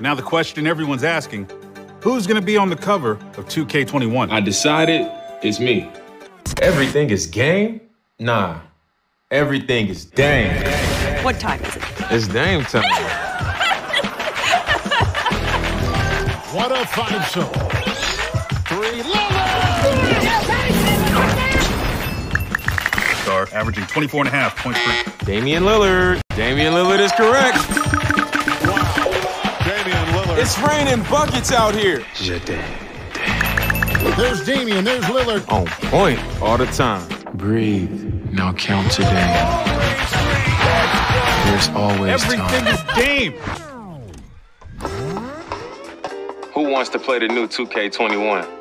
Now the question everyone's asking, who's going to be on the cover of 2K21? I decided it's me. Everything is game? Nah. Everything is Dame. What time is it? It's Dame time. What a fine show. Three, Lillard! Star averaging 24.5 points per... Damian Lillard. Damian Lillard is correct. Wow. Damian Lillard. It's raining buckets out here. There's Damian, there's Lillard. On point all the time. Breathe. Now count today. There's always everything time. Everything is game. Who wants to play the new 2K21?